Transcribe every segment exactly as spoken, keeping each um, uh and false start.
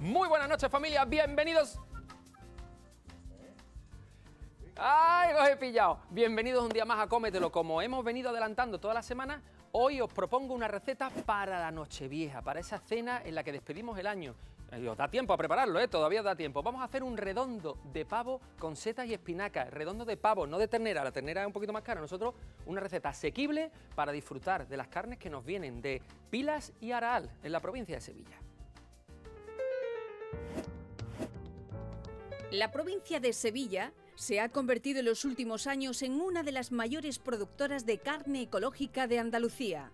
Muy buenas noches, familia, bienvenidos. ¡Ay, os he pillado! Bienvenidos un día más a Cómetelo. Como hemos venido adelantando toda la semana, hoy os propongo una receta para la Nochevieja, para esa cena en la que despedimos el año. Y os da tiempo a prepararlo, ¿eh? Todavía os da tiempo. Vamos a hacer un redondo de pavo con setas y espinacas. Redondo de pavo, no de ternera. La ternera es un poquito más cara. Nosotros, una receta asequible para disfrutar de las carnes que nos vienen de Pilas y Arahal, en la provincia de Sevilla. La provincia de Sevilla se ha convertido en los últimos años en una de las mayores productoras de carne ecológica de Andalucía.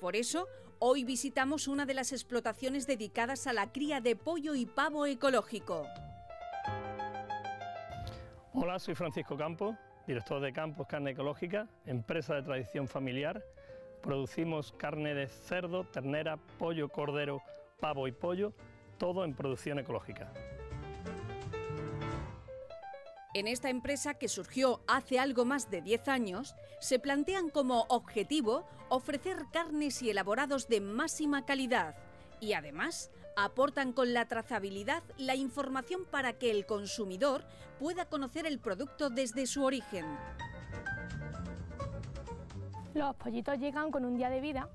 Por eso, hoy visitamos una de las explotaciones dedicadas a la cría de pollo y pavo ecológico. Hola, soy Francisco Campos, director de Campos Carne Ecológica, empresa de tradición familiar. Producimos carne de cerdo, ternera, pollo, cordero, pavo y pollo, todo en producción ecológica. En esta empresa, que surgió hace algo más de diez años, se plantean como objetivo ofrecer carnes y elaborados de máxima calidad y además aportan con la trazabilidad la información para que el consumidor pueda conocer el producto desde su origen. Los pollitos llegan con un día de vida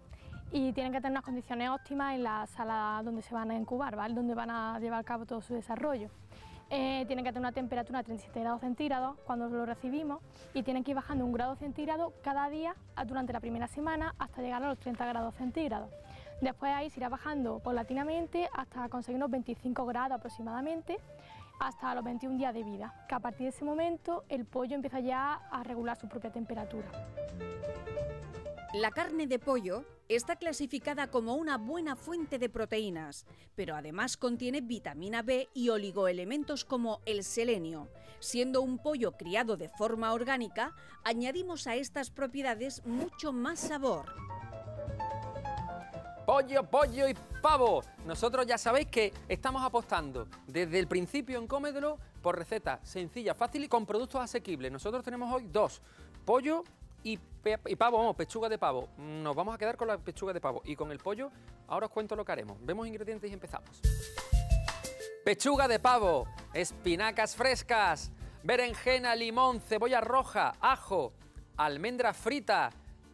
y tienen que tener unas condiciones óptimas en la sala donde se van a incubar, ¿vale?, donde van a llevar a cabo todo su desarrollo. Eh, tienen que tener una temperatura de treinta y siete grados centígrados cuando lo recibimos y tienen que ir bajando un grado centígrado cada día durante la primera semana hasta llegar a los treinta grados centígrados. Después ahí se irá bajando paulatinamente hasta conseguir unos veinticinco grados aproximadamente, hasta los veintiún días de vida, que a partir de ese momento el pollo empieza ya a regular su propia temperatura. La carne de pollo está clasificada como una buena fuente de proteínas, pero además contiene vitamina B y oligoelementos como el selenio. Siendo un pollo criado de forma orgánica, añadimos a estas propiedades mucho más sabor. Pollo, pollo y pavo. Nosotros ya sabéis que estamos apostando desde el principio en Cómetelo por recetas sencillas, fáciles y con productos asequibles. Nosotros tenemos hoy dos: pollo y pavo, vamos, pechuga de pavo. Nos vamos a quedar con la pechuga de pavo. Y con el pollo, ahora os cuento lo que haremos. Vemos ingredientes y empezamos. Pechuga de pavo, espinacas frescas, berenjena, limón, cebolla roja, ajo, almendra frita,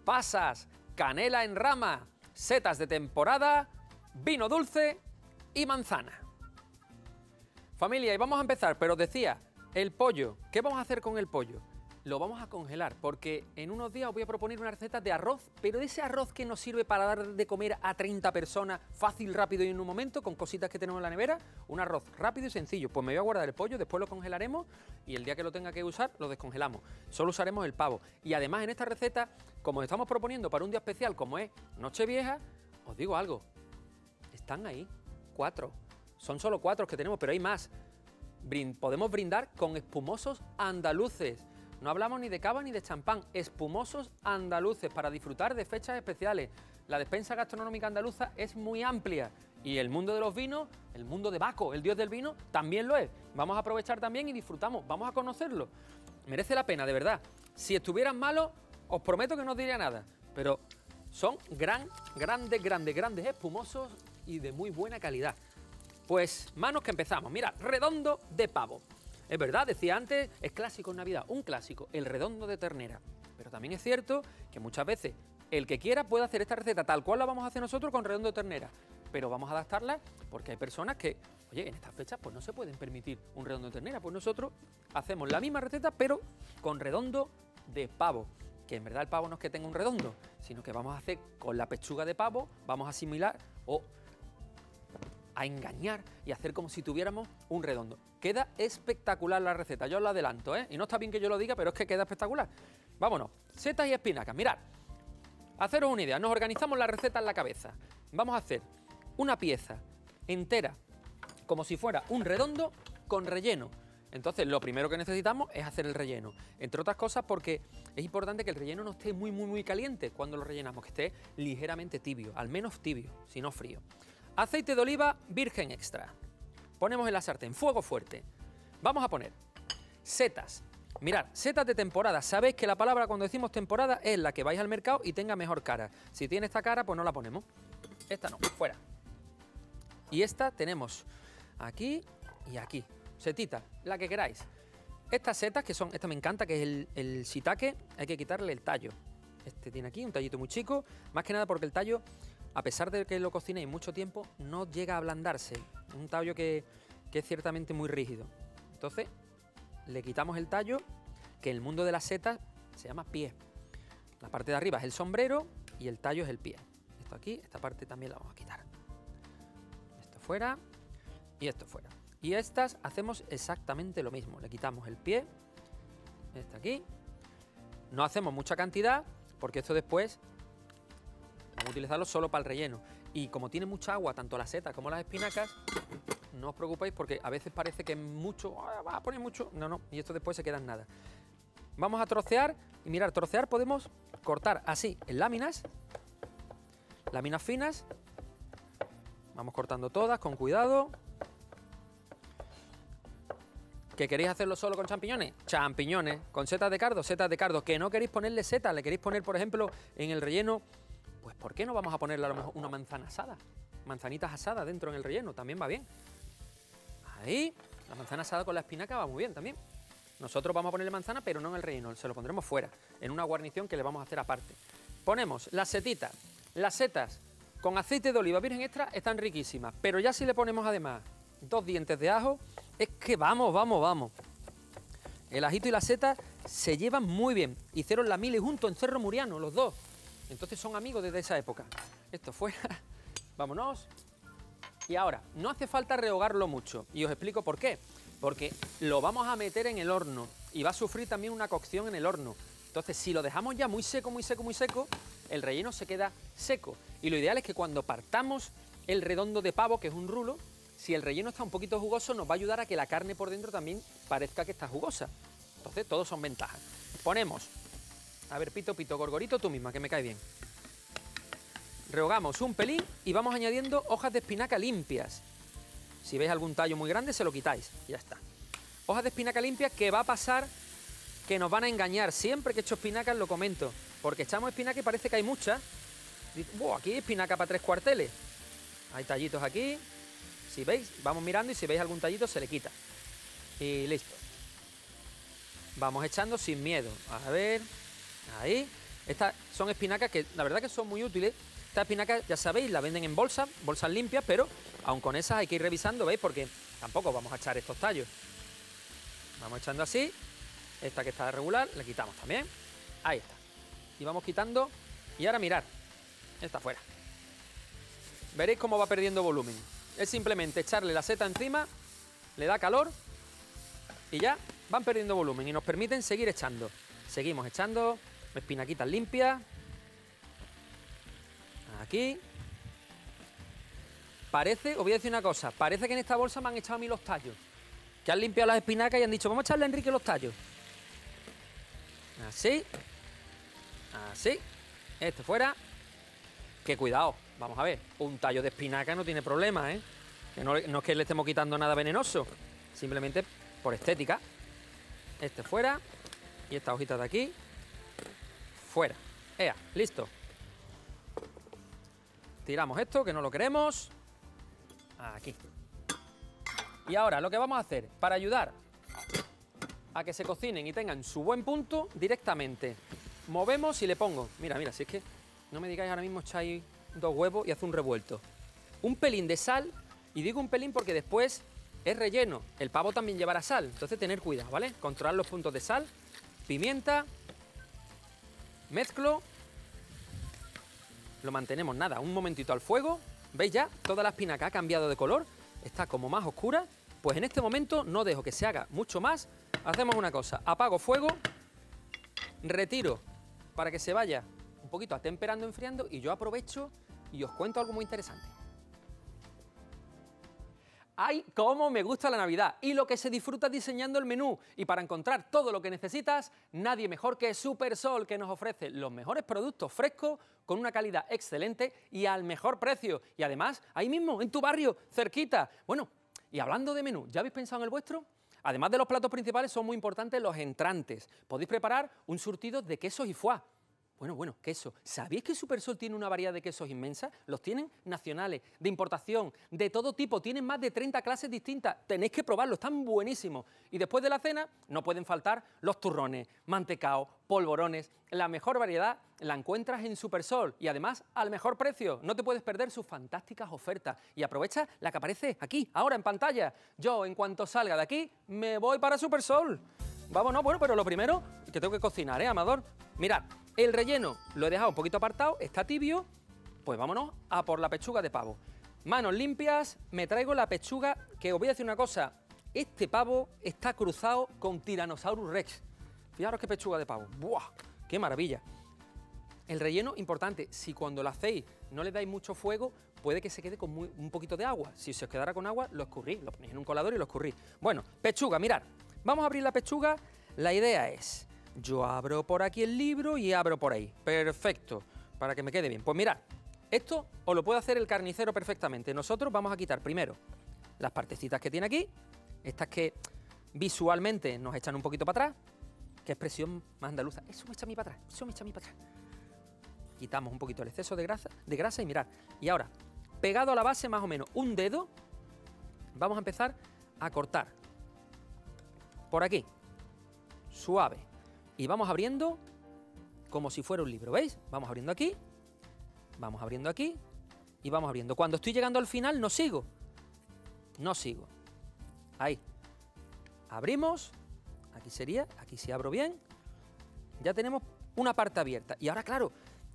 pasas, canela en rama, setas de temporada, vino dulce y manzana. Familia, y vamos a empezar, pero os decía, el pollo. ¿Qué vamos a hacer con el pollo? Lo vamos a congelar porque en unos días os voy a proponer una receta de arroz, pero de ese arroz que nos sirve para dar de comer a treinta personas fácil, rápido y en un momento, con cositas que tenemos en la nevera, un arroz rápido y sencillo. Pues me voy a guardar el pollo, después lo congelaremos y el día que lo tenga que usar lo descongelamos. Solo usaremos el pavo. Y además en esta receta, como estamos proponiendo para un día especial como es Nochevieja, os digo algo, están ahí cuatro. Son solo cuatro los que tenemos, pero hay más. Brind- podemos brindar con espumosos andaluces. No hablamos ni de cava ni de champán, espumosos andaluces para disfrutar de fechas especiales. La despensa gastronómica andaluza es muy amplia y el mundo de los vinos, el mundo de Baco, el dios del vino, también lo es. Vamos a aprovechar también y disfrutamos, vamos a conocerlo. Merece la pena, de verdad. Si estuvieran malos, os prometo que no os diría nada, pero son gran, grandes, grandes, grandes espumosos y de muy buena calidad. Pues manos que empezamos. Mira, redondo de pavo. Es verdad, decía antes, es clásico en Navidad, un clásico, el redondo de ternera. Pero también es cierto que muchas veces el que quiera puede hacer esta receta tal cual la vamos a hacer nosotros con redondo de ternera. Pero vamos a adaptarla porque hay personas que, oye, en estas fechas pues no se pueden permitir un redondo de ternera. Pues nosotros hacemos la misma receta pero con redondo de pavo. Que en verdad el pavo no es que tenga un redondo, sino que vamos a hacer con la pechuga de pavo, vamos a asimilar o a engañar y hacer como si tuviéramos un redondo. Queda espectacular la receta, yo os la adelanto, ¿eh? Y no está bien que yo lo diga, pero es que queda espectacular. Vámonos, setas y espinacas, mirad. Haceros una idea, nos organizamos la receta en la cabeza. Vamos a hacer una pieza entera, como si fuera un redondo con relleno. Entonces, lo primero que necesitamos es hacer el relleno. Entre otras cosas porque es importante que el relleno no esté muy, muy, muy caliente cuando lo rellenamos, que esté ligeramente tibio, al menos tibio, si no frío. Aceite de oliva virgen extra. Ponemos en la sartén, fuego fuerte. Vamos a poner setas. Mirad, setas de temporada. Sabéis que la palabra cuando decimos temporada es la que vais al mercado y tenga mejor cara. Si tiene esta cara, pues no la ponemos. Esta no, fuera. Y esta tenemos aquí y aquí. Setita, la que queráis. Estas setas, que son, esta me encanta, que es el, el shiitake, hay que quitarle el tallo. Este tiene aquí un tallito muy chico, más que nada porque el tallo, a pesar de que lo cocinéis mucho tiempo, no llega a ablandarse. Es un tallo que, que es ciertamente muy rígido. Entonces, le quitamos el tallo, que en el mundo de las setas se llama pie. La parte de arriba es el sombrero y el tallo es el pie. Esto aquí, esta parte también la vamos a quitar. Esto fuera y esto fuera. Y estas hacemos exactamente lo mismo. Le quitamos el pie, este aquí. No hacemos mucha cantidad porque esto después vamos a utilizarlo solo para el relleno. Y como tiene mucha agua, tanto las setas como las espinacas, no os preocupéis porque a veces parece que es mucho, oh, va a poner mucho. No, no, y esto después se queda en nada. Vamos a trocear y mirar, trocear podemos cortar así en láminas, láminas finas. Vamos cortando todas con cuidado. ¿Que queréis hacerlo solo con champiñones? Champiñones. ¿Con setas de cardo? Setas de cardo. ¿Que no queréis ponerle setas? ¿Le queréis poner, por ejemplo, en el relleno? Pues ¿por qué no vamos a ponerle a lo mejor una manzana asada? Manzanitas asadas dentro en el relleno, también va bien. Ahí, la manzana asada con la espinaca va muy bien también. Nosotros vamos a ponerle manzana, pero no en el relleno, se lo pondremos fuera, en una guarnición que le vamos a hacer aparte. Ponemos las setitas, las setas con aceite de oliva virgen extra están riquísimas, pero ya si le ponemos además dos dientes de ajo, es que vamos, vamos, vamos. El ajito y la seta se llevan muy bien. Hicieron la mili juntos en Cerro Muriano, los dos. Entonces son amigos desde esa época. Esto fuera, vámonos. Y ahora, no hace falta rehogarlo mucho. Y os explico por qué. Porque lo vamos a meter en el horno y va a sufrir también una cocción en el horno. Entonces, si lo dejamos ya muy seco, muy seco, muy seco, el relleno se queda seco. Y lo ideal es que cuando partamos el redondo de pavo, que es un rulo, si el relleno está un poquito jugoso, nos va a ayudar a que la carne por dentro también parezca que está jugosa. Entonces, todos son ventajas. Ponemos, a ver, pito, pito, gorgorito, tú misma, que me cae bien. Rehogamos un pelín y vamos añadiendo hojas de espinaca limpias. Si veis algún tallo muy grande, se lo quitáis y ya está. Hojas de espinaca limpias que va a pasar que nos van a engañar. Siempre que he hecho espinacas lo comento, porque echamos espinaca y parece que hay muchas. Buah, aquí hay espinaca para tres cuarteles. Hay tallitos aquí. Si veis, vamos mirando y si veis algún tallito se le quita. Y listo. Vamos echando sin miedo. A ver, ahí. Estas son espinacas que la verdad que son muy útiles. Estas espinacas, ya sabéis, las venden en bolsas, bolsas limpias, pero aun con esas hay que ir revisando, ¿veis? Porque tampoco vamos a echar estos tallos. Vamos echando así. Esta que está regular, la quitamos también. Ahí está. Y vamos quitando. Y ahora mirad. Esta fuera. Veréis cómo va perdiendo volumen. Es simplemente echarle la seta encima, le da calor y ya van perdiendo volumen y nos permiten seguir echando. Seguimos echando espinaquitas limpias. Aquí. Parece, os voy a decir una cosa, parece que en esta bolsa me han echado a mí los tallos. Que han limpiado las espinacas y han dicho, vamos a echarle a Enrique los tallos. Así. Así. Este fuera. Que cuidado. Vamos a ver, un tallo de espinaca no tiene problema, ¿eh? Que no, no es que le estemos quitando nada venenoso, simplemente por estética. Este fuera y esta hojita de aquí, fuera. ¡Ea! ¡Listo! Tiramos esto, que no lo queremos, aquí. Y ahora lo que vamos a hacer para ayudar a que se cocinen y tengan su buen punto directamente, movemos y le pongo... Mira, mira, si es que no me digáis ahora mismo echáis dos huevos y hace un revuelto. Un pelín de sal, y digo un pelín porque después es relleno. El pavo también llevará sal, entonces tener cuidado, ¿vale? Controlar los puntos de sal, pimienta, mezclo, lo mantenemos nada, un momentito al fuego. ¿Veis ya? Toda la espinaca ha cambiado de color, está como más oscura. Pues en este momento no dejo que se haga mucho más. Hacemos una cosa, apago fuego, retiro para que se vaya un poquito atemperando, enfriando, y yo aprovecho y os cuento algo muy interesante. ¡Ay, cómo me gusta la Navidad! Y lo que se disfruta diseñando el menú. Y para encontrar todo lo que necesitas, nadie mejor que SuperSol, que nos ofrece los mejores productos frescos, con una calidad excelente y al mejor precio. Y además, ahí mismo, en tu barrio, cerquita. Bueno, y hablando de menú, ¿ya habéis pensado en el vuestro? Además de los platos principales, son muy importantes los entrantes. Podéis preparar un surtido de quesos y foie. Bueno, bueno, queso. ¿Sabéis que SuperSol tiene una variedad de quesos inmensa? Los tienen nacionales, de importación, de todo tipo. Tienen más de treinta clases distintas. Tenéis que probarlos, están buenísimos. Y después de la cena no pueden faltar los turrones, mantecaos, polvorones. La mejor variedad la encuentras en SuperSol y además al mejor precio. No te puedes perder sus fantásticas ofertas. Y aprovecha la que aparece aquí, ahora en pantalla. Yo, en cuanto salga de aquí, me voy para SuperSol. Vámonos, bueno, pero lo primero que tengo que cocinar, ¿eh, Amador? Mirad, el relleno lo he dejado un poquito apartado, está tibio, pues vámonos a por la pechuga de pavo. Manos limpias, me traigo la pechuga, que os voy a decir una cosa, este pavo está cruzado con Tyrannosaurus Rex. Fijaros qué pechuga de pavo, ¡buah! ¡Qué maravilla! El relleno, importante, si cuando lo hacéis no le dais mucho fuego, puede que se quede con muy, un poquito de agua. Si se os quedara con agua, lo escurrís, lo ponéis en un colador y lo escurrís. Bueno, pechuga, mirad. Vamos a abrir la pechuga, la idea es, yo abro por aquí el libro y abro por ahí, perfecto, para que me quede bien. Pues mirad, esto os lo puede hacer el carnicero perfectamente. Nosotros vamos a quitar primero las partecitas que tiene aquí, estas que visualmente nos echan un poquito para atrás, que expresión más andaluza, eso me echa a mí para atrás, eso me echa a mí para atrás. Quitamos un poquito el exceso de grasa, de grasa y mirad, y ahora, pegado a la base más o menos un dedo, vamos a empezar a cortar. Por aquí, suave, y vamos abriendo como si fuera un libro, ¿veis? Vamos abriendo aquí, vamos abriendo aquí y vamos abriendo. Cuando estoy llegando al final no sigo, no sigo. Ahí, abrimos, aquí sería, aquí si abro bien, ya tenemos una parte abierta. Y ahora claro,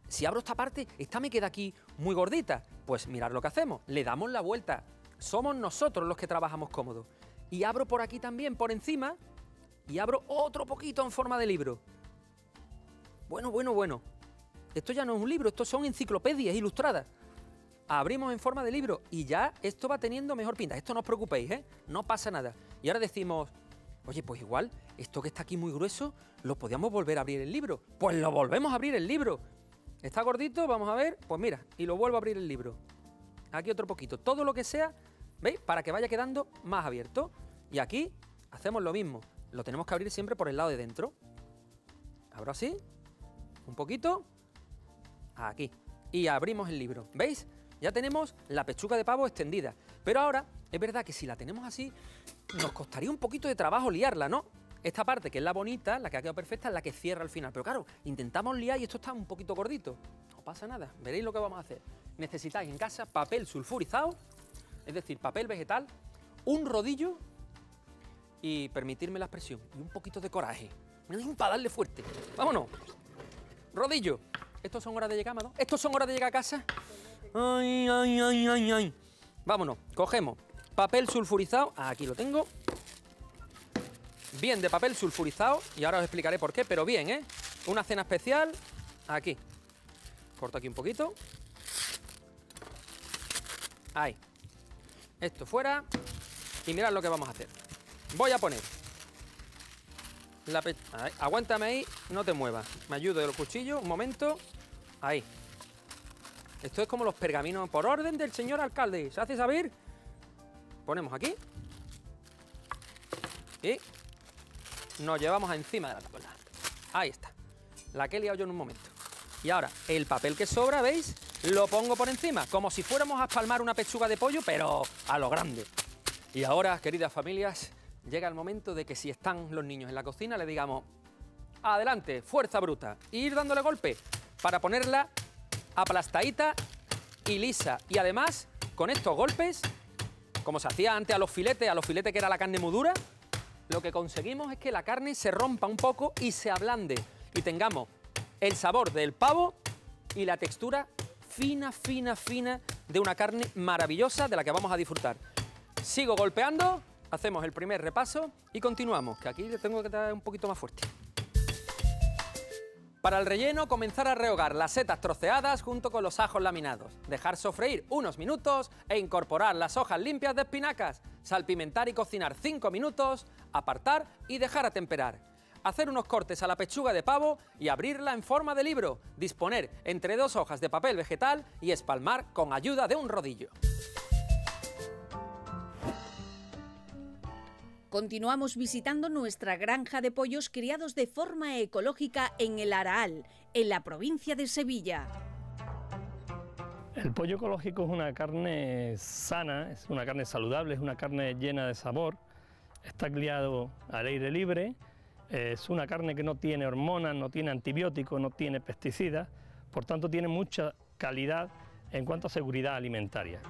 si abro esta parte, esta me queda aquí muy gordita, pues mirad lo que hacemos, le damos la vuelta. Somos nosotros los que trabajamos cómodos. Y abro por aquí también, por encima, y abro otro poquito en forma de libro. Bueno, bueno, bueno. Esto ya no es un libro, esto son enciclopedias ilustradas. Abrimos en forma de libro y ya esto va teniendo mejor pinta. Esto no os preocupéis, ¿eh? No pasa nada. Y ahora decimos, oye, pues igual, esto que está aquí muy grueso, lo podíamos volver a abrir el libro. Pues lo volvemos a abrir el libro. ¿Está gordito? Vamos a ver. Pues mira, y lo vuelvo a abrir el libro. Aquí otro poquito. Todo lo que sea, ¿veis? Para que vaya quedando más abierto. Y aquí hacemos lo mismo, lo tenemos que abrir siempre por el lado de dentro. Abro así, un poquito, aquí, y abrimos el libro, ¿veis? Ya tenemos la pechuga de pavo extendida, pero ahora es verdad que si la tenemos así nos costaría un poquito de trabajo liarla, ¿no? Esta parte que es la bonita, la que ha quedado perfecta, es la que cierra al final, pero claro, intentamos liar y esto está un poquito gordito, no pasa nada, veréis lo que vamos a hacer. Necesitáis en casa papel sulfurizado, es decir, papel vegetal, un rodillo, y permitirme la expresión, y un poquito de coraje, para darle fuerte. Vámonos, rodillo. Estos son horas de llegar, Amado. Estos son horas de llegar a casa. Ay, ay, ay, ay, ay. Vámonos, cogemos papel sulfurizado, aquí lo tengo. Bien de papel sulfurizado, y ahora os explicaré por qué, pero bien, ¿eh? Una cena especial, aquí. Corto aquí un poquito. Ahí. Esto fuera, y mirad lo que vamos a hacer. Voy a poner la pechuga. Aguántame ahí, no te muevas. Me ayudo de los cuchillos, un momento. Ahí. Esto es como los pergaminos por orden del señor alcalde. ¿Se hace saber? Ponemos aquí. Y nos llevamos encima de la tabla. Ahí está. La que he liado yo en un momento. Y ahora, el papel que sobra, ¿veis? Lo pongo por encima, como si fuéramos a espalmar una pechuga de pollo, pero a lo grande. Y ahora, queridas familias, llega el momento de que si están los niños en la cocina le digamos adelante, fuerza bruta, e ir dándole golpe para ponerla aplastadita y lisa. Y además, con estos golpes, como se hacía antes a los filetes, a los filetes que era la carne muy dura, lo que conseguimos es que la carne se rompa un poco y se ablande y tengamos el sabor del pavo y la textura fina, fina, fina de una carne maravillosa de la que vamos a disfrutar. Sigo golpeando. Hacemos el primer repaso y continuamos, que aquí le tengo que dar un poquito más fuerte. Para el relleno, comenzar a rehogar las setas troceadas junto con los ajos laminados. Dejar sofreír unos minutos e incorporar las hojas limpias de espinacas. Salpimentar y cocinar cinco minutos, apartar y dejar a temperar. Hacer unos cortes a la pechuga de pavo y abrirla en forma de libro. Disponer entre dos hojas de papel vegetal y espalmar con ayuda de un rodillo. Continuamos visitando nuestra granja de pollos criados de forma ecológica en El Arahal, en la provincia de Sevilla. El pollo ecológico es una carne sana, es una carne saludable, es una carne llena de sabor. Está criado al aire libre, es una carne que no tiene hormonas, no tiene antibióticos, no tiene pesticidas, por tanto tiene mucha calidad en cuanto a seguridad alimentaria.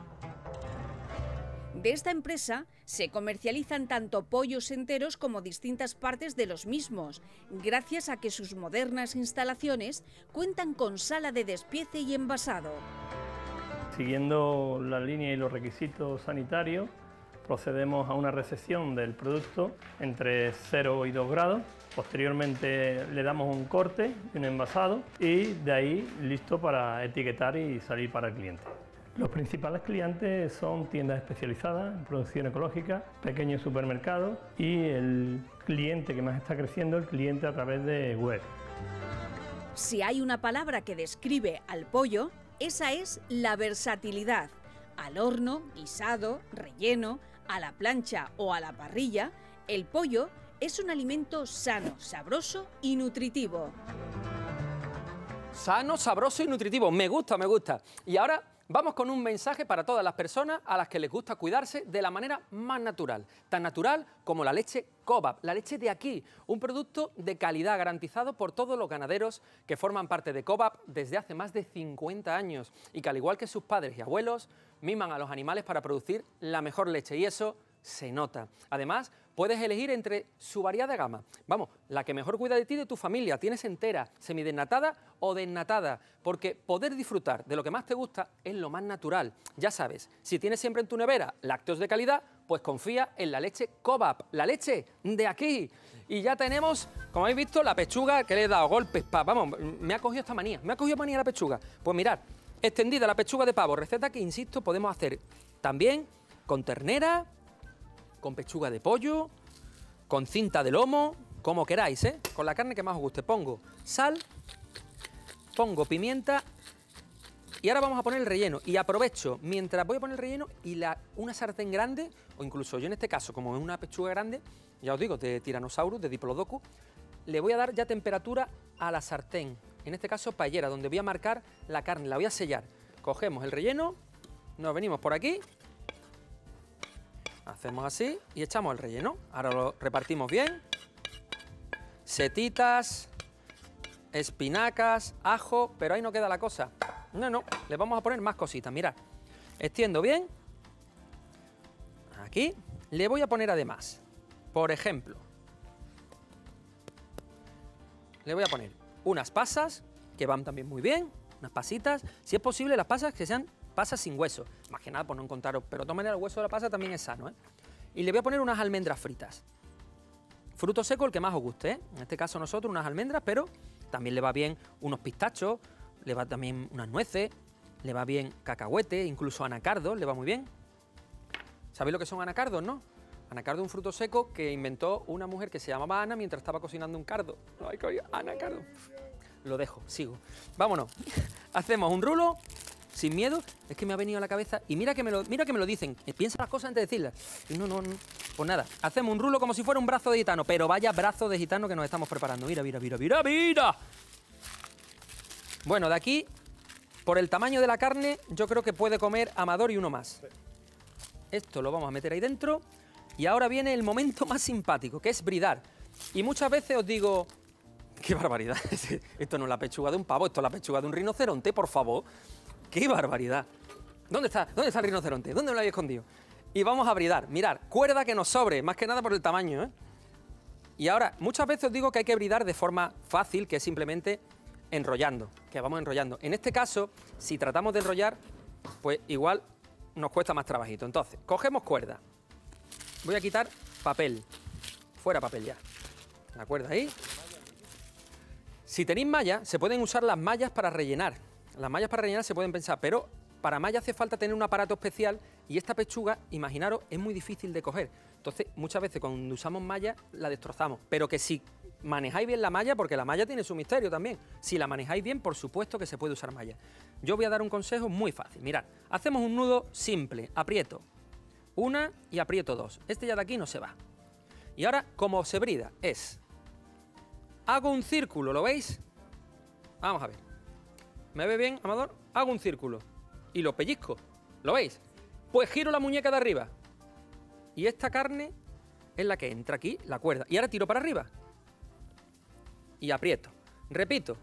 De esta empresa se comercializan tanto pollos enteros como distintas partes de los mismos, gracias a que sus modernas instalaciones cuentan con sala de despiece y envasado. Siguiendo la línea y los requisitos sanitarios, procedemos a una resección del producto entre cero y dos grados. Posteriormente le damos un corte, un envasado y de ahí listo para etiquetar y salir para el cliente. Los principales clientes son tiendas especializadas en producción ecológica, pequeños supermercados y el cliente que más está creciendo, el cliente a través de web. Si hay una palabra que describe al pollo, esa es la versatilidad. Al horno, guisado, relleno, a la plancha o a la parrilla, el pollo es un alimento sano, sabroso y nutritivo. Sano, sabroso y nutritivo. Me gusta, me gusta. Y ahora vamos con un mensaje para todas las personas a las que les gusta cuidarse de la manera más natural, tan natural como la leche COBAP, la leche de aquí, un producto de calidad garantizado por todos los ganaderos que forman parte de COBAP desde hace más de cincuenta años y que al igual que sus padres y abuelos miman a los animales para producir la mejor leche y eso se nota. Además, puedes elegir entre su variada gama. Vamos, la que mejor cuida de ti y de tu familia. Tienes entera, semidesnatada o desnatada. Porque poder disfrutar de lo que más te gusta es lo más natural. Ya sabes, si tienes siempre en tu nevera lácteos de calidad, pues confía en la leche COVAP, la leche de aquí. Y ya tenemos, como habéis visto, la pechuga que le he dado golpes. Pa, vamos, me ha cogido esta manía. Me ha cogido manía la pechuga. Pues mirad, extendida la pechuga de pavo. Receta que, insisto, podemos hacer también con ternera, con pechuga de pollo, con cinta de lomo, como queráis, ¿eh? Con la carne que más os guste. Pongo sal, pongo pimienta y ahora vamos a poner el relleno. Y aprovecho, mientras voy a poner el relleno y la, una sartén grande, o incluso yo en este caso, como es una pechuga grande, ya os digo, de Tyrannosaurus, de Diplodocus, le voy a dar ya temperatura a la sartén. En este caso, paellera, donde voy a marcar la carne, la voy a sellar. Cogemos el relleno, nos venimos por aquí. Hacemos así y echamos el relleno. Ahora lo repartimos bien. Setitas, espinacas, ajo, pero ahí no queda la cosa. No, no, le vamos a poner más cositas, mirad. Extiendo bien. Aquí le voy a poner además, por ejemplo, le voy a poner unas pasas, que van también muy bien, unas pasitas. Si es posible, las pasas que sean pasas sin hueso, más que nada por no encontraros, pero de todas maneras el hueso de la pasa también es sano, ¿eh? Y le voy a poner unas almendras fritas. Fruto seco el que más os guste, ¿eh? En este caso nosotros unas almendras, pero también le va bien unos pistachos, le va también unas nueces, le va bien cacahuete, incluso anacardos, le va muy bien. ¿Sabéis lo que son anacardos, no? Anacardo es un fruto seco que inventó una mujer que se llamaba Ana mientras estaba cocinando un cardo. No hay que oír, anacardo. Lo dejo, sigo. Vámonos. Hacemos un rulo. Sin miedo, es que me ha venido a la cabeza y mira que me lo, mira que me lo dicen, piensa las cosas antes de decirlas. Y no, no, no, pues nada, hacemos un rulo como si fuera un brazo de gitano, pero vaya brazo de gitano que nos estamos preparando. Mira, mira, mira, mira, mira. Bueno, de aquí, por el tamaño de la carne, yo creo que puede comer Amador y uno más. Esto lo vamos a meter ahí dentro y ahora viene el momento más simpático, que es bridar. Y muchas veces os digo, qué barbaridad, esto no es la pechuga de un pavo, esto es la pechuga de un rinoceronte, por favor. ¡Qué barbaridad! ¿Dónde está? ¿Dónde está el rinoceronte? ¿Dónde lo habéis escondido? Y vamos a bridar. Mirad, cuerda que nos sobre, más que nada por el tamaño, ¿eh? Y ahora, muchas veces os digo que hay que bridar de forma fácil, que es simplemente enrollando, que vamos enrollando. En este caso, si tratamos de enrollar, pues igual nos cuesta más trabajito. Entonces, cogemos cuerda. Voy a quitar papel. Fuera papel ya. La cuerda ahí. Si tenéis malla, se pueden usar las mallas para rellenar. Las mallas para rellenar se pueden pensar, pero para malla hace falta tener un aparato especial y esta pechuga, imaginaros, es muy difícil de coger. Entonces, muchas veces cuando usamos malla, la destrozamos. Pero que si manejáis bien la malla, porque la malla tiene su misterio también, si la manejáis bien, por supuesto que se puede usar malla. Yo voy a dar un consejo muy fácil. Mirad, hacemos un nudo simple, aprieto una y aprieto dos. Este ya de aquí no se va. Y ahora, como se brida, es... Hago un círculo, ¿lo veis? Vamos a ver. ¿Me ve bien, Amador? Hago un círculo y lo pellizco, ¿lo veis? Pues giro la muñeca de arriba. Y esta carne es la que entra aquí, la cuerda. Y ahora tiro para arriba. Y aprieto. Repito.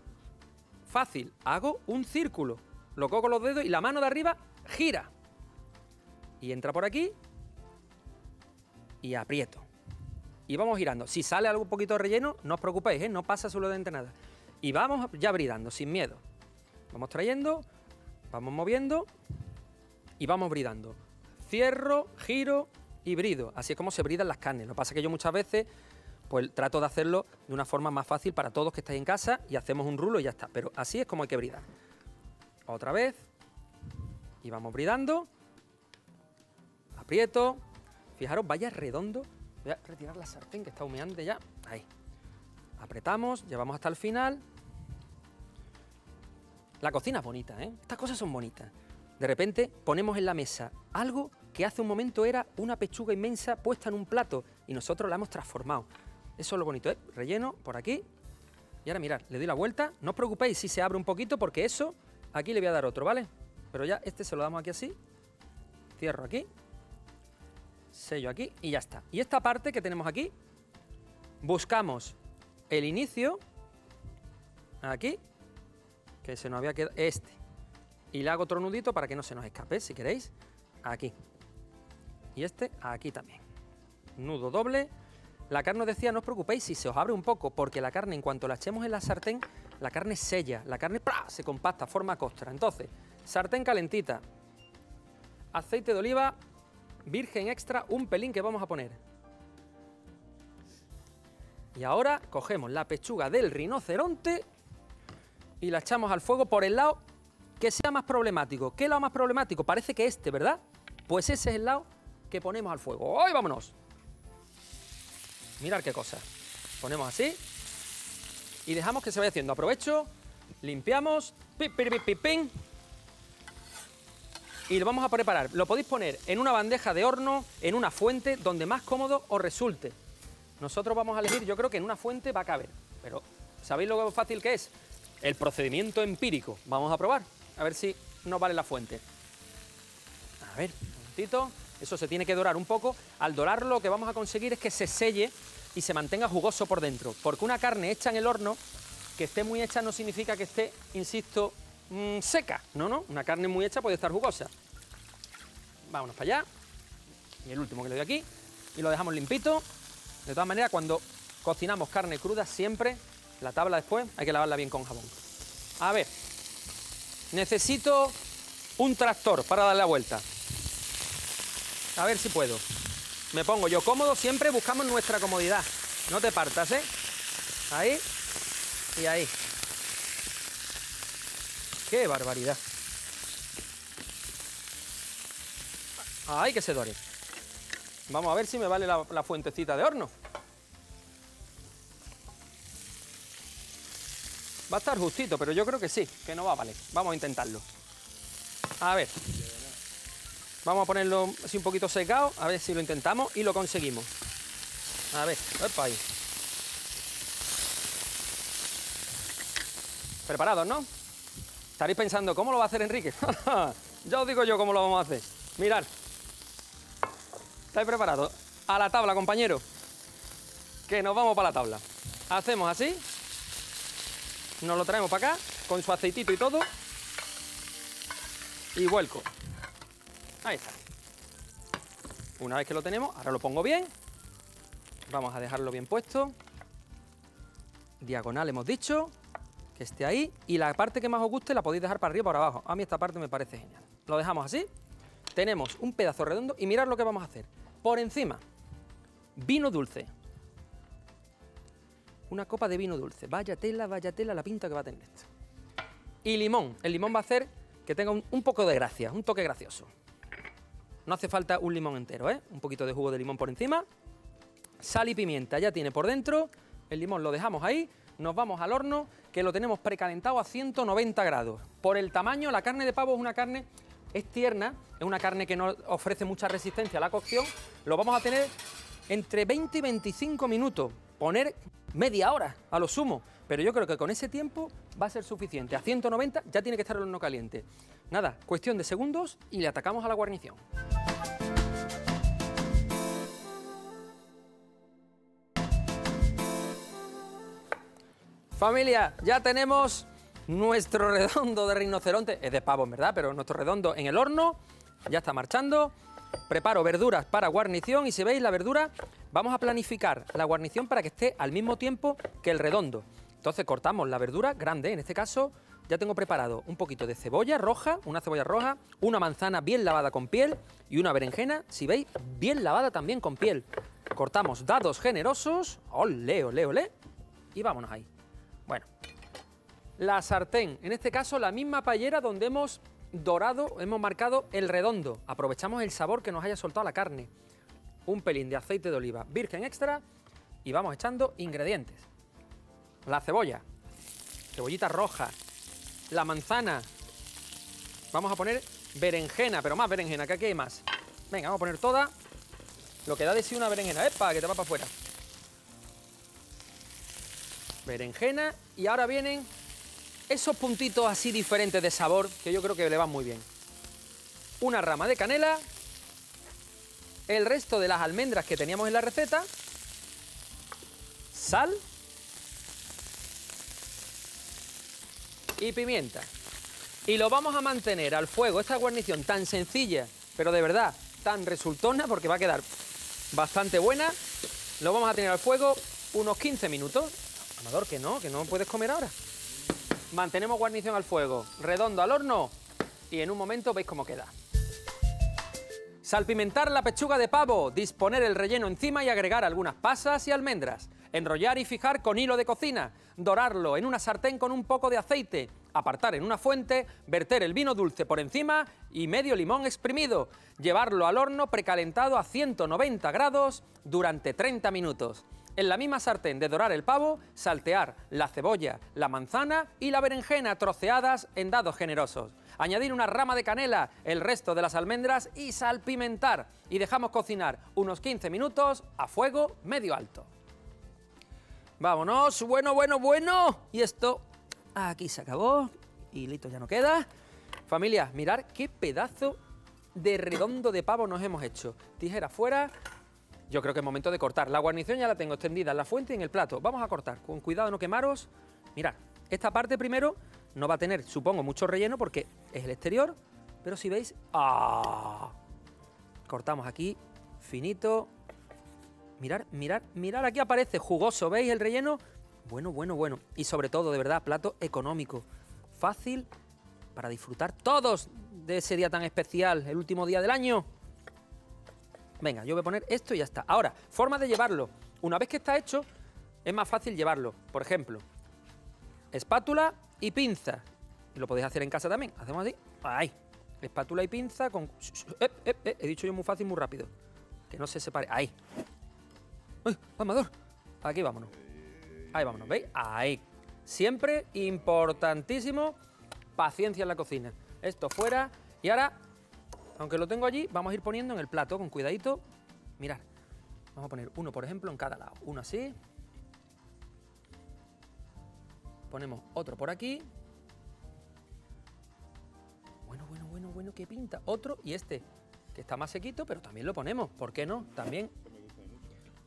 Fácil. Hago un círculo. Lo cojo con los dedos y la mano de arriba gira. Y entra por aquí. Y aprieto. Y vamos girando. Si sale algo un poquito de relleno, no os preocupéis, ¿eh? No pasa absolutamente nada. Y vamos ya bridando, sin miedo. Vamos trayendo, vamos moviendo y vamos bridando. Cierro, giro y brido. Así es como se bridan las carnes. Lo que pasa es que yo muchas veces pues trato de hacerlo de una forma más fácil para todos que estáis en casa y hacemos un rulo y ya está. Pero así es como hay que bridar. Otra vez. Y vamos bridando. Aprieto. Fijaros, vaya redondo. Voy a retirar la sartén que está humeante ya. Ahí. Apretamos, llevamos hasta el final. La cocina es bonita, ¿eh? Estas cosas son bonitas. De repente ponemos en la mesa algo que hace un momento era una pechuga inmensa puesta en un plato y nosotros la hemos transformado. Eso es lo bonito, ¿eh? Relleno por aquí. Y ahora mirad, le doy la vuelta. No os preocupéis si se abre un poquito porque eso... Aquí le voy a dar otro, ¿vale? Pero ya este se lo damos aquí así. Cierro aquí. Sello aquí y ya está. Y esta parte que tenemos aquí, buscamos el inicio. Aquí. Que se nos había quedado este. Y le hago otro nudito para que no se nos escape, si queréis. Aquí. Y este aquí también. Nudo doble. La carne, os decía, no os preocupéis si se os abre un poco, porque la carne, en cuanto la echemos en la sartén, la carne sella, la carne ¡plá! Se compacta, forma costra. Entonces, sartén calentita. Aceite de oliva virgen extra, un pelín que vamos a poner. Y ahora cogemos la pechuga del rinoceronte y la echamos al fuego por el lado que sea más problemático. ¿Qué lado más problemático? Parece que este, ¿verdad? Pues ese es el lado que ponemos al fuego. ¡Ay, vámonos! Mirad qué cosa. Ponemos así y dejamos que se vaya haciendo. Aprovecho, limpiamos, pip, pip, pip, pim, y lo vamos a preparar. Lo podéis poner en una bandeja de horno, en una fuente, donde más cómodo os resulte. Nosotros vamos a elegir, yo creo que en una fuente va a caber, pero ¿sabéis lo fácil que es? El procedimiento empírico. Vamos a probar, a ver si nos vale la fuente. A ver, un momentito. Eso se tiene que dorar un poco. Al dorarlo lo que vamos a conseguir es que se selle y se mantenga jugoso por dentro. Porque una carne hecha en el horno, que esté muy hecha no significa que esté, insisto, mmm, seca. No, no, una carne muy hecha puede estar jugosa. Vámonos para allá. Y el último que le doy aquí. Y lo dejamos limpito. De todas maneras, cuando cocinamos carne cruda siempre... La tabla después hay que lavarla bien con jabón. A ver, necesito un tractor para darle la vuelta. A ver si puedo. Me pongo yo cómodo, siempre buscamos nuestra comodidad. No te partas, ¿eh? Ahí y ahí. ¡Qué barbaridad! ¡Ay, que se dore! Vamos a ver si me vale la, la fuentecita de horno. Va a estar justito, pero yo creo que sí, que no va a valer. Vamos a intentarlo. A ver. Vamos a ponerlo así un poquito secado, a ver si lo intentamos y lo conseguimos. A ver, opa, ahí. ¿Preparados, no? Estaréis pensando, ¿cómo lo va a hacer Enrique? Ya os digo yo cómo lo vamos a hacer. Mirad. ¿Estáis preparados? A la tabla, compañero. Que nos vamos para la tabla. Hacemos así. Nos lo traemos para acá, con su aceitito y todo. Y vuelco. Ahí está. Una vez que lo tenemos, ahora lo pongo bien. Vamos a dejarlo bien puesto. Diagonal hemos dicho. Que esté ahí. Y la parte que más os guste la podéis dejar para arriba o para abajo. A mí esta parte me parece genial. Lo dejamos así. Tenemos un pedazo redondo y mirad lo que vamos a hacer. Por encima, vino dulce. Una copa de vino dulce. Vaya tela, vaya tela la pinta que va a tener esto. Y limón. El limón va a hacer que tenga un, un poco de gracia, un toque gracioso. No hace falta un limón entero, ¿eh? Un poquito de jugo de limón por encima. Sal y pimienta ya tiene por dentro. El limón lo dejamos ahí. Nos vamos al horno, que lo tenemos precalentado a ciento noventa grados. Por el tamaño, la carne de pavo es una carne... Es tierna, es una carne que no ofrece mucha resistencia a la cocción. Lo vamos a tener... entre veinte y veinticinco minutos, poner media hora a lo sumo, pero yo creo que con ese tiempo va a ser suficiente. A ciento noventa ya tiene que estar el horno caliente. Nada, cuestión de segundos y le atacamos a la guarnición. Familia, ya tenemos nuestro redondo de rinoceronte, es de pavos, ¿verdad? Pero nuestro redondo en el horno, ya está marchando. Preparo verduras para guarnición y si veis la verdura, vamos a planificar la guarnición para que esté al mismo tiempo que el redondo. Entonces cortamos la verdura grande, en este caso ya tengo preparado un poquito de cebolla roja, una cebolla roja, una manzana bien lavada con piel y una berenjena, si veis, bien lavada también con piel. Cortamos dados generosos, olé, olé, olé, y vámonos ahí. Bueno, la sartén, en este caso la misma paellera donde hemos dorado, hemos marcado el redondo. Aprovechamos el sabor que nos haya soltado la carne. Un pelín de aceite de oliva virgen extra y vamos echando ingredientes. La cebolla, cebollita roja, la manzana. Vamos a poner berenjena, pero más berenjena, que aquí hay más. Venga, vamos a poner toda lo que da de sí una berenjena. ¡Epa, que te va para afuera! Berenjena y ahora vienen esos puntitos así diferentes de sabor que yo creo que le van muy bien. Una rama de canela, el resto de las almendras que teníamos en la receta, sal y pimienta. Y lo vamos a mantener al fuego, esta guarnición tan sencilla, pero de verdad tan resultona porque va a quedar bastante buena. Lo vamos a tener al fuego unos quince minutos. Amador, que no, que no puedes comer ahora. Mantenemos guarnición al fuego, redondo al horno y en un momento veis cómo queda. Salpimentar la pechuga de pavo, disponer el relleno encima y agregar algunas pasas y almendras. Enrollar y fijar con hilo de cocina, dorarlo en una sartén con un poco de aceite, apartar en una fuente, verter el vino dulce por encima y medio limón exprimido. Llevarlo al horno precalentado a ciento noventa grados durante treinta minutos. En la misma sartén de dorar el pavo, saltear la cebolla, la manzana y la berenjena troceadas en dados generosos. Añadir una rama de canela, el resto de las almendras y salpimentar. Y dejamos cocinar unos quince minutos a fuego medio alto. Vámonos, bueno, bueno, bueno. Y esto aquí se acabó. Hilito ya no queda. Familia, mirad qué pedazo de redondo de pavo nos hemos hecho. Tijera fuera. Yo creo que es momento de cortar. La guarnición ya la tengo extendida en la fuente y en el plato. Vamos a cortar, con cuidado no quemaros. Mirad, esta parte primero no va a tener, supongo, mucho relleno porque es el exterior, pero si veis... ¡Ah! Cortamos aquí, finito. Mirad, mirad, mirad, aquí aparece jugoso, ¿veis el relleno? Bueno, bueno, bueno. Y sobre todo, de verdad, plato económico. Fácil para disfrutar todos de ese día tan especial, el último día del año. Venga, yo voy a poner esto y ya está. Ahora, forma de llevarlo. Una vez que está hecho, es más fácil llevarlo. Por ejemplo, espátula y pinza. Lo podéis hacer en casa también. Hacemos así. Ahí. Espátula y pinza con... Eh, eh, eh. He dicho yo muy fácil, muy rápido. Que no se separe. Ahí. ¡Uy, Amador! Aquí vámonos. Ahí vámonos, ¿veis? Ahí. Siempre importantísimo, paciencia en la cocina. Esto fuera. Y ahora... Aunque lo tengo allí, vamos a ir poniendo en el plato con cuidadito. Mirad, vamos a poner uno, por ejemplo, en cada lado. Uno así. Ponemos otro por aquí. Bueno, bueno, bueno, bueno, qué pinta. Otro y este, que está más sequito, pero también lo ponemos. ¿Por qué no? También.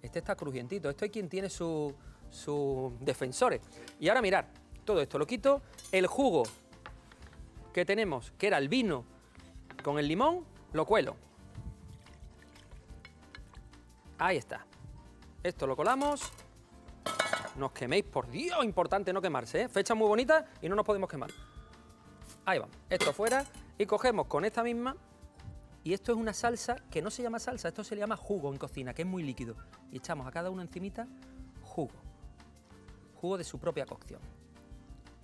Este está crujientito. Esto es quien tiene sus su defensores. Y ahora mirad, todo esto lo quito. El jugo que tenemos, que era el vino, con el limón lo cuelo. Ahí está. Esto lo colamos. No os queméis, por Dios, importante no quemarse, ¿eh? Fecha muy bonita y no nos podemos quemar. Ahí vamos. Esto fuera y cogemos con esta misma. Y esto es una salsa que no se llama salsa, esto se le llama jugo en cocina, que es muy líquido. Y echamos a cada uno encimita jugo. Jugo de su propia cocción.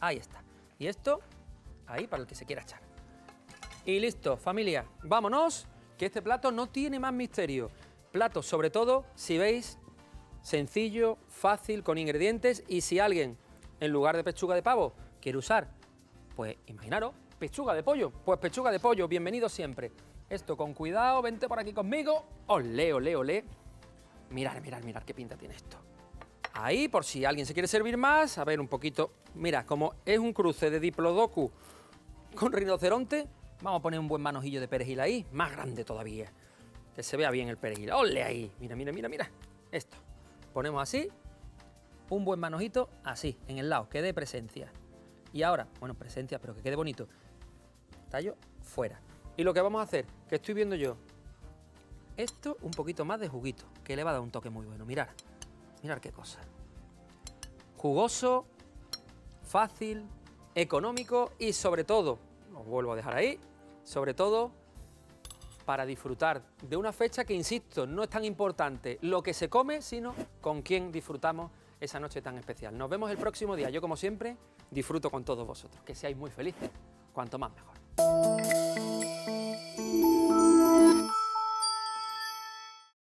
Ahí está. Y esto, ahí para el que se quiera echar. Y listo, familia, vámonos, que este plato no tiene más misterio. Plato, sobre todo, si veis, sencillo, fácil, con ingredientes. Y si alguien, en lugar de pechuga de pavo, quiere usar, pues imaginaros, pechuga de pollo. Pues pechuga de pollo, bienvenido siempre. Esto con cuidado, vente por aquí conmigo. Olé, olé, olé. Mirad, mirad, mirad qué pinta tiene esto. Ahí, por si alguien se quiere servir más, a ver un poquito. Mira, como es un cruce de diplodocus con rinoceronte, vamos a poner un buen manojillo de perejil ahí, más grande todavía. Que se vea bien el perejil. ¡Ole ahí! Mira, mira, mira, mira. Esto. Ponemos así, un buen manojito así, en el lado, que dé presencia. Y ahora, bueno, presencia, pero que quede bonito. Tallo fuera. Y lo que vamos a hacer, que estoy viendo yo, esto un poquito más de juguito, que le va a dar un toque muy bueno. Mirad, mirad qué cosa. Jugoso, fácil, económico y sobre todo, os vuelvo a dejar ahí, sobre todo para disfrutar de una fecha que, insisto, no es tan importante lo que se come, sino con quién disfrutamos esa noche tan especial. Nos vemos el próximo día. Yo, como siempre, disfruto con todos vosotros. Que seáis muy felices, cuanto más mejor.